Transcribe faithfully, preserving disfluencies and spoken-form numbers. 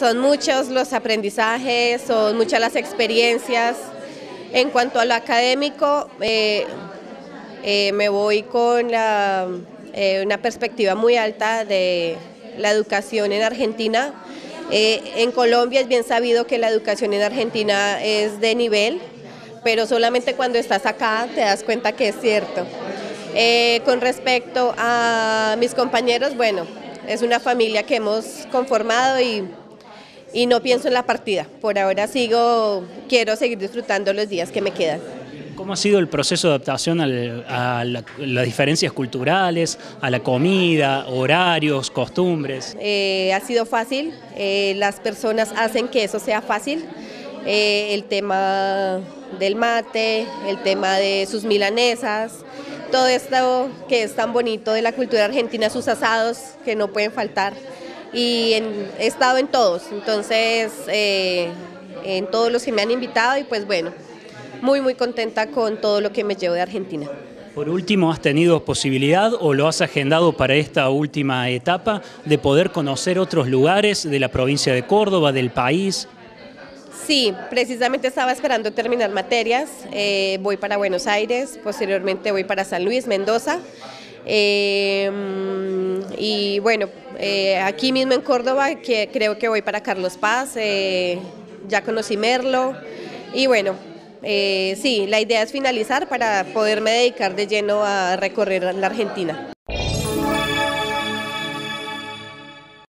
Son muchos los aprendizajes, son muchas las experiencias. En cuanto a lo académico, eh, eh, me voy con la, eh, una perspectiva muy alta de la educación en Argentina. Eh, en Colombia es bien sabido que la educación en Argentina es de nivel, pero solamente cuando estás acá te das cuenta que es cierto. Eh, con respecto a mis compañeros, bueno, es una familia que hemos conformado y, y no pienso en la partida. Por ahora sigo, quiero seguir disfrutando los días que me quedan. ¿Cómo ha sido el proceso de adaptación al, a la, las diferencias culturales, a la comida, horarios, costumbres? Eh, ha sido fácil, eh, las personas hacen que eso sea fácil. Eh, el tema del mate, el tema de sus milanesas, todo esto que es tan bonito de la cultura argentina, sus asados que no pueden faltar. Y en, he estado en todos, entonces eh, en todos los que me han invitado y pues bueno, muy muy contenta con todo lo que me llevo de Argentina. Por último, ¿has tenido posibilidad o lo has agendado para esta última etapa de poder conocer otros lugares de la provincia de Córdoba, del país? Sí, precisamente estaba esperando terminar materias, eh, voy para Buenos Aires, posteriormente voy para San Luis, Mendoza, eh, y bueno, eh, aquí mismo en Córdoba que creo que voy para Carlos Paz, eh, ya conocí Merlo, y bueno... Eh, sí, la idea es finalizar para poderme dedicar de lleno a recorrer la Argentina.